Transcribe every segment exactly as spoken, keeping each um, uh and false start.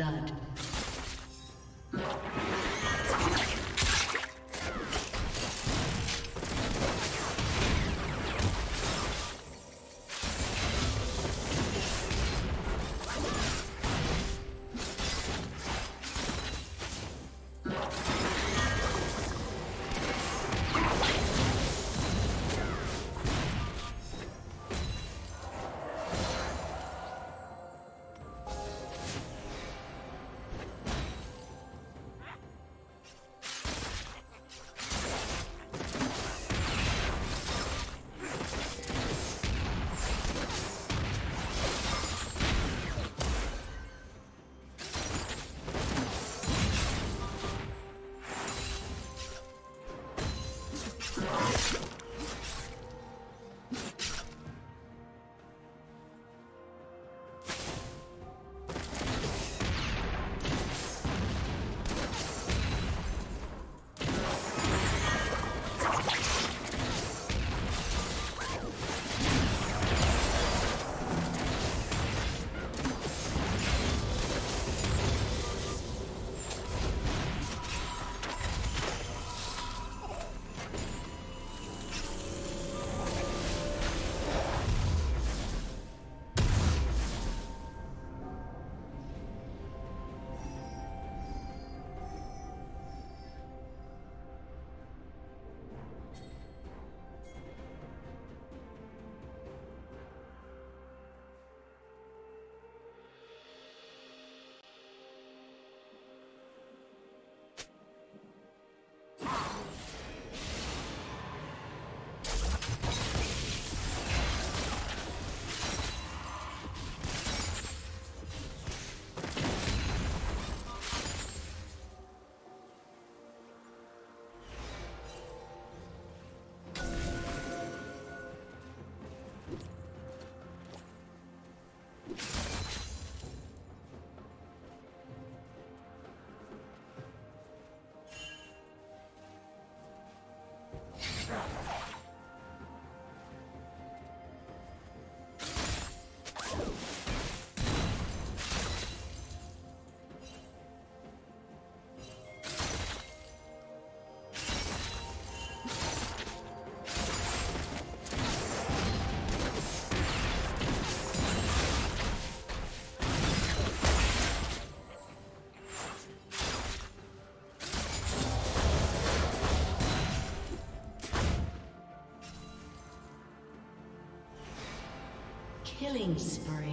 blood. Killing spree.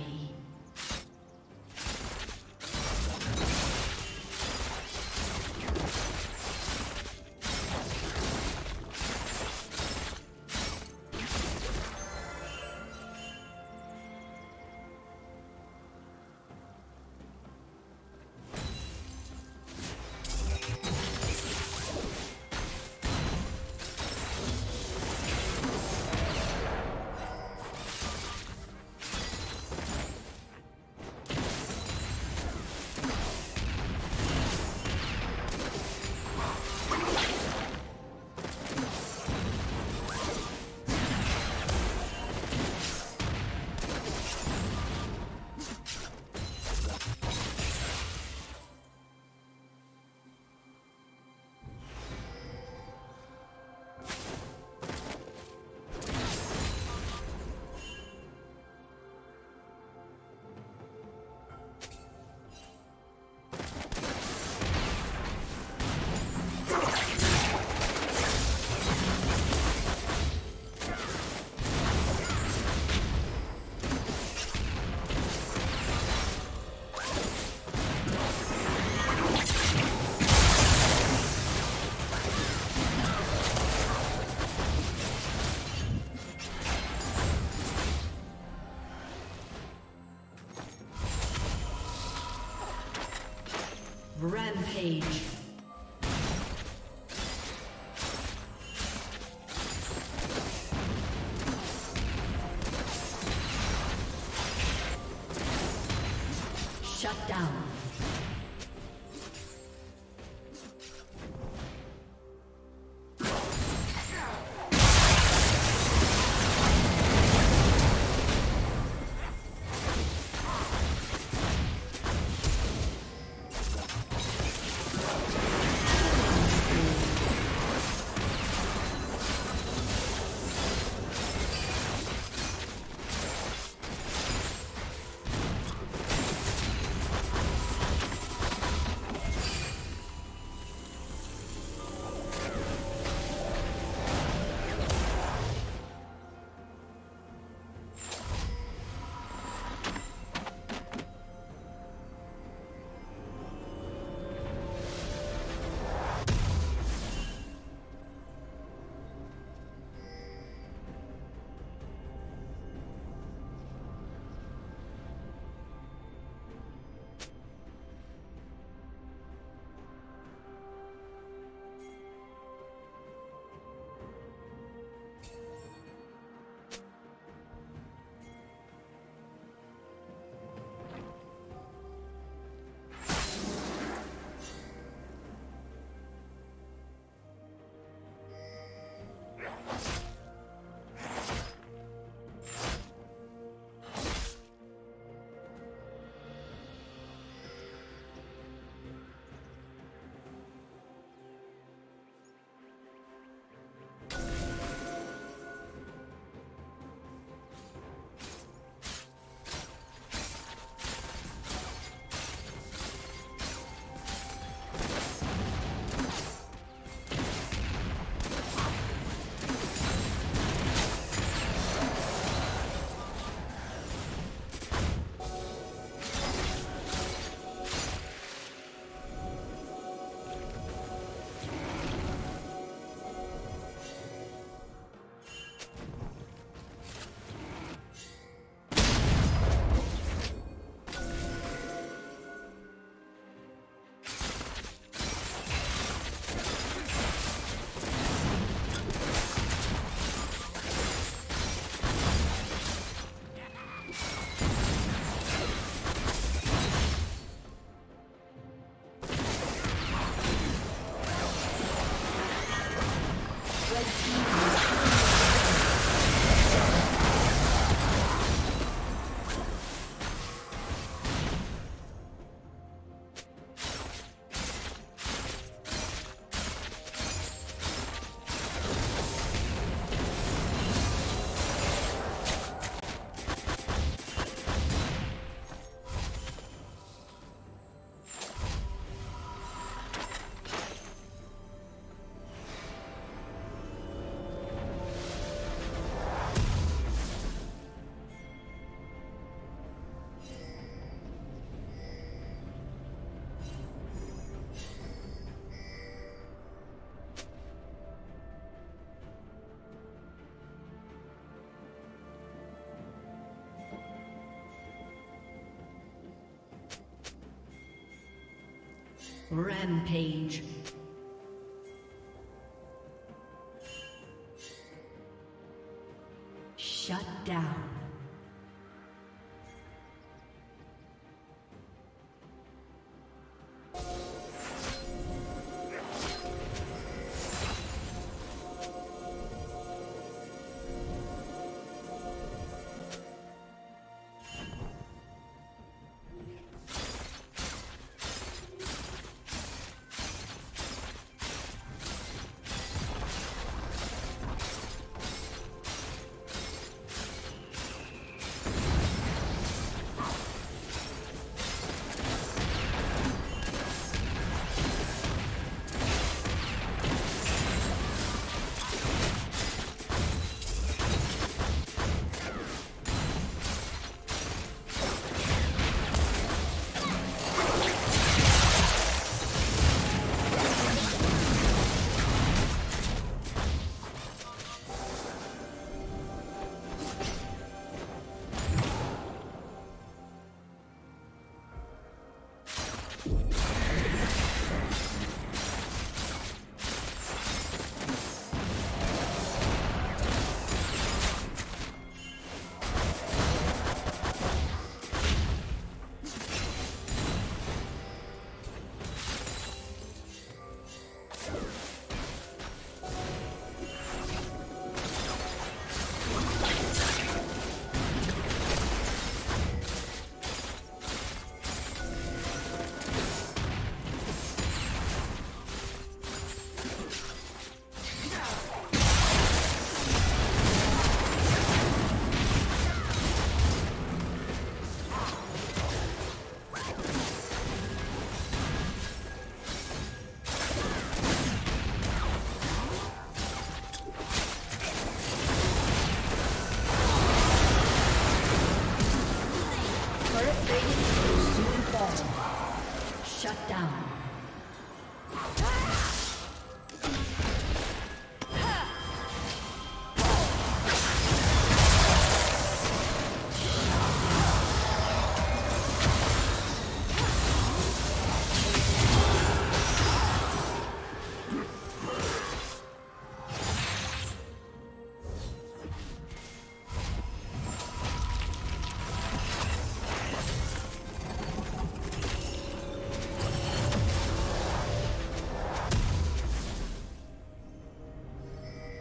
Rampage. Shut down. Rampage. Shut down.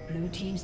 Blue team's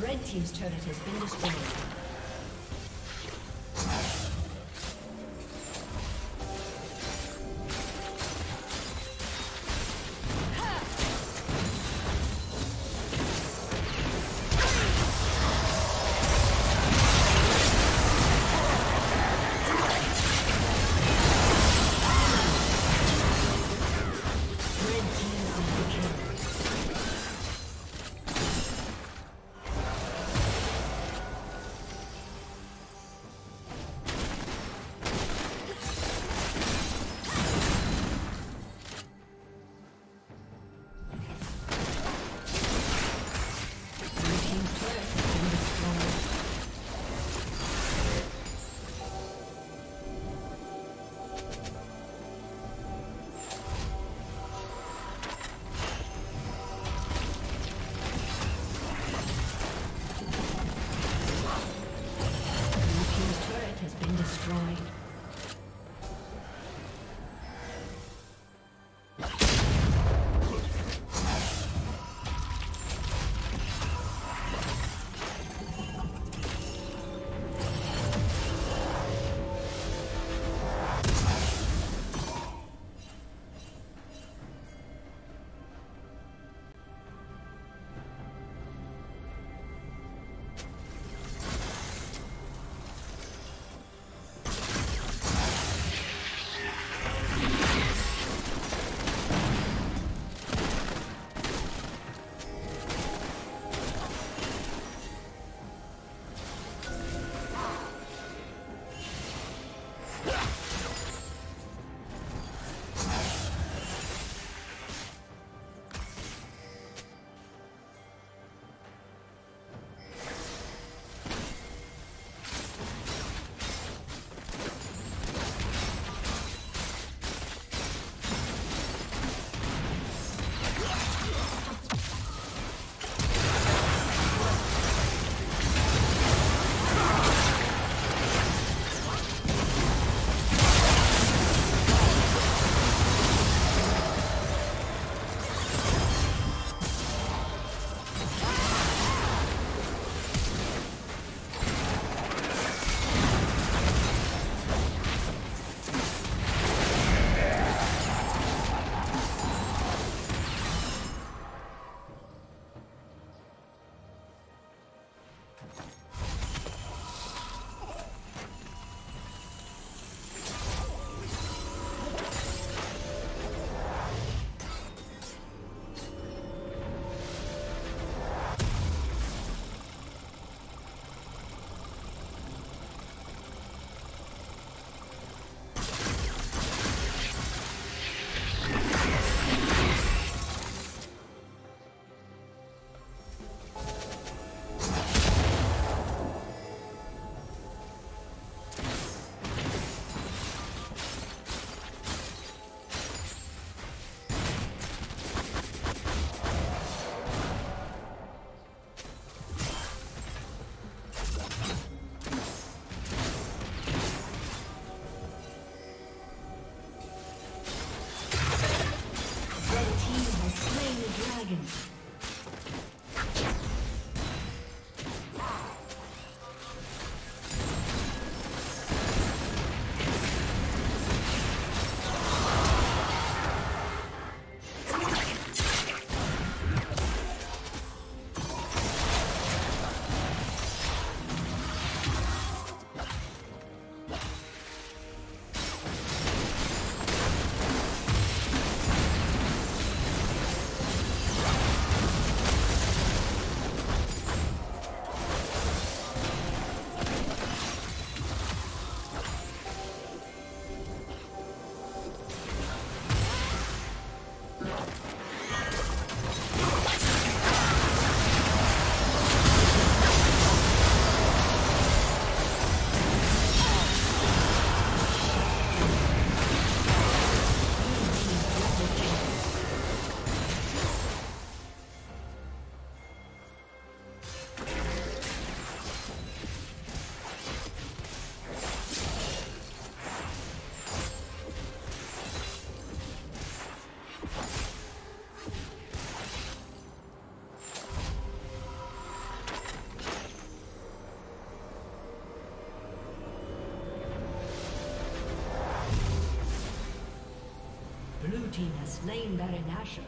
Red team's turret has been destroyed. team has slain Baron Nashor.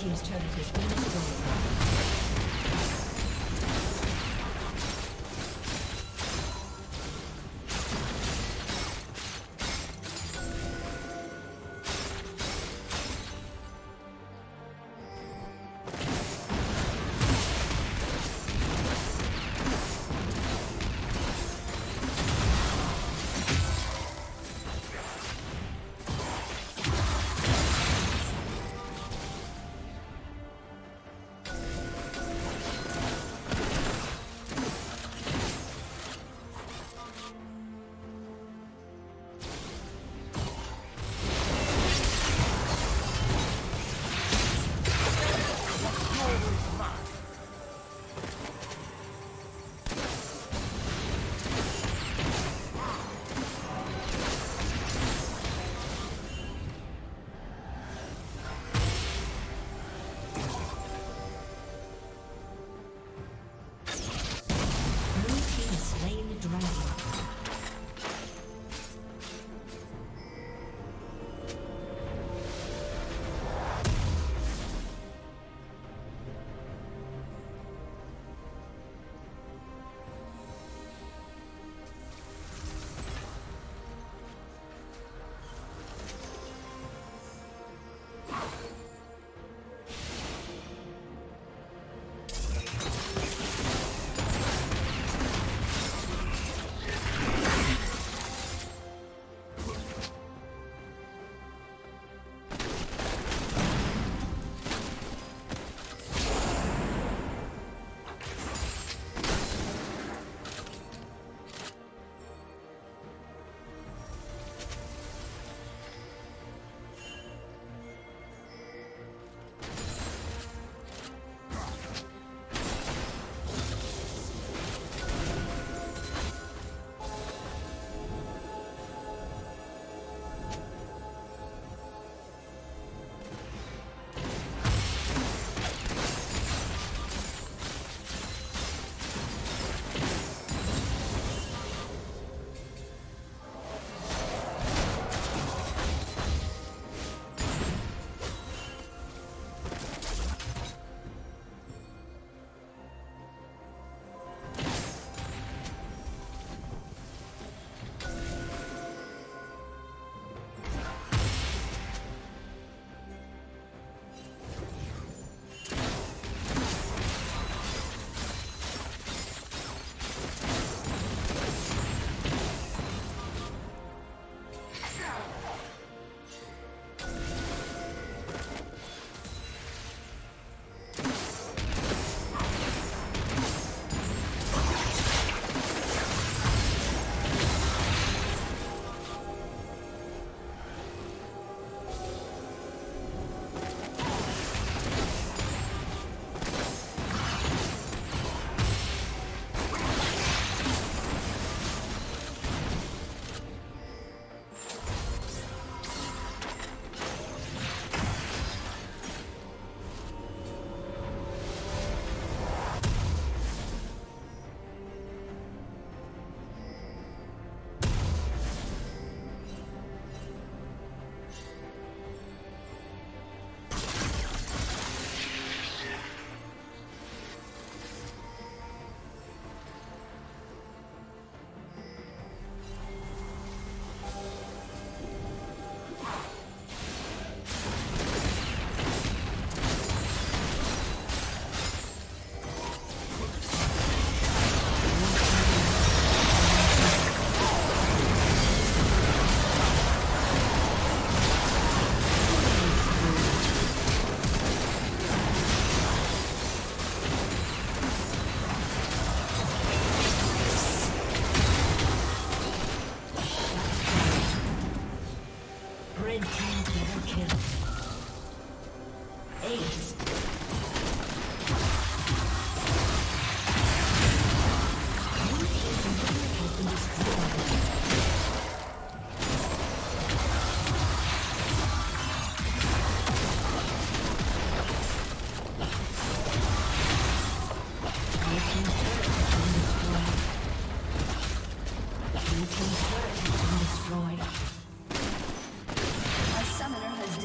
Team's turret has been destroyed.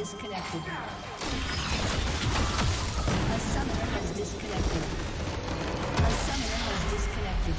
disconnected. A summoner has disconnected. A summoner has disconnected.